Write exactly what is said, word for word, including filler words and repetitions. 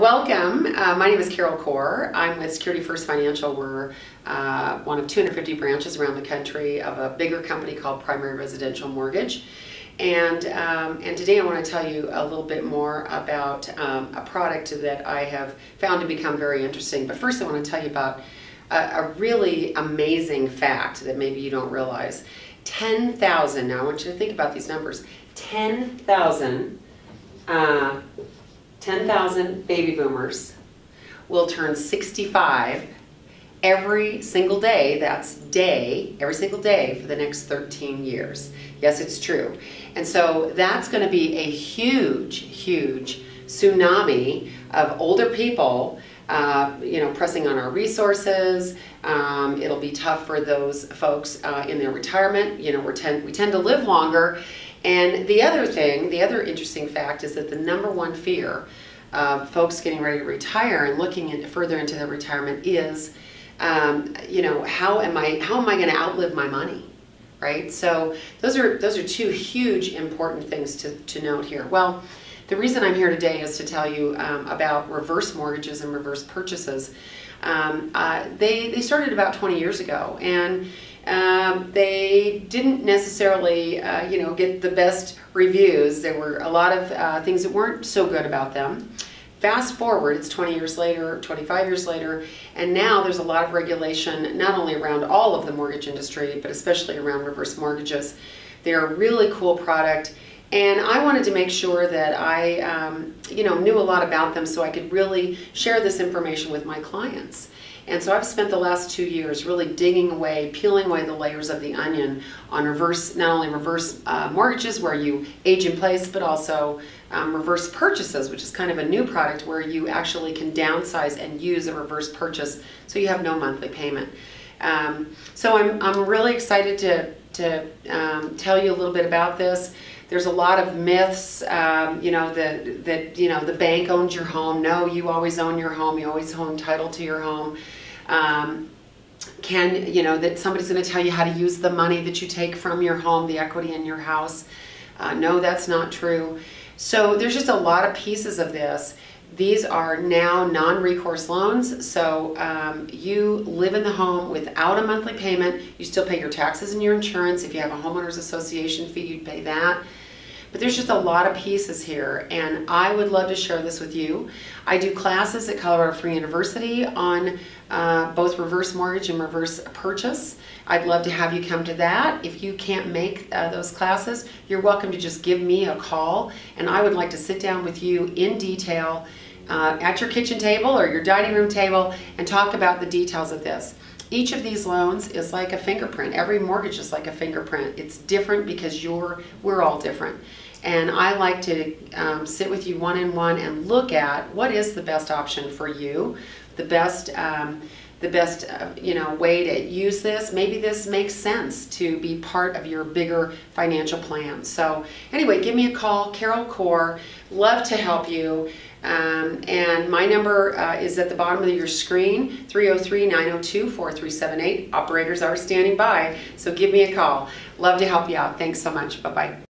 Welcome. Uh, my name is Carol Core. I'm with Security First Financial. We're uh, one of two hundred fifty branches around the country of a bigger company called Primary Residential Mortgage. And, um, and today I want to tell you a little bit more about um, a product that I have found to become very interesting. But first I want to tell you about a, a really amazing fact that maybe you don't realize. ten thousand, now I want you to think about these numbers, ten thousand uh, ten thousand baby boomers will turn sixty-five every single day, that's day, every single day for the next thirteen years. Yes, it's true. And so that's going to be a huge, huge tsunami of older people Uh, you know, pressing on our resources. Um, it'll be tough for those folks uh, in their retirement. You know, we're ten, we tend to live longer. And the other thing, the other interesting fact is that the number one fear of folks getting ready to retire and looking in, further into their retirement is, um, you know, how am I, how am I going to outlive my money, right? So those are, those are two huge important things to, to note here. Well, the reason I'm here today is to tell you um, about reverse mortgages and reverse purchases. Um, uh, they, they started about twenty years ago, and um, they didn't necessarily uh, you know, get the best reviews. There were a lot of uh, things that weren't so good about them. Fast forward, it's twenty years later, twenty-five years later, and now there's a lot of regulation not only around all of the mortgage industry, but especially around reverse mortgages. They're a really cool product. And I wanted to make sure that I um, you know, knew a lot about them so I could really share this information with my clients. And so I've spent the last two years really digging away, peeling away the layers of the onion on reverse, not only reverse uh, mortgages where you age in place, but also um, reverse purchases, which is kind of a new product where you actually can downsize and use a reverse purchase so you have no monthly payment. Um, so I'm, I'm really excited to, to um, tell you a little bit about this. There's a lot of myths, um, you know, that, that, you know, the bank owns your home. No, you always own your home. You always own title to your home. Um, can, you know, that somebody's going to tell you how to use the money that you take from your home, the equity in your house. Uh, no, that's not true. So there's just a lot of pieces of this. These are now non-recourse loans, so um, you live in the home without a monthly payment. You still pay your taxes and your insurance. If you have a homeowners association fee, you'd pay that. But there's just a lot of pieces here, and I would love to share this with you. I do classes at Colorado Free University on uh, both reverse mortgage and reverse purchase. I'd love to have you come to that. If you can't make uh, those classes, you're welcome to just give me a call, and I would like to sit down with you in detail uh, at your kitchen table or your dining room table and talk about the details of this. Each of these loans is like a fingerprint. Every mortgage is like a fingerprint. It's different because you're, we're all different. And I like to um, sit with you one-on-one and look at what is the best option for you, the best, um, the best uh, you know, way to use this. Maybe this makes sense to be part of your bigger financial plan. So anyway, give me a call, Carol Core. Love to help you. Um, and my number uh, is at the bottom of your screen, three oh three, nine oh two, four three seven eight. Operators are standing by, so give me a call. Love to help you out. Thanks so much. Bye-bye.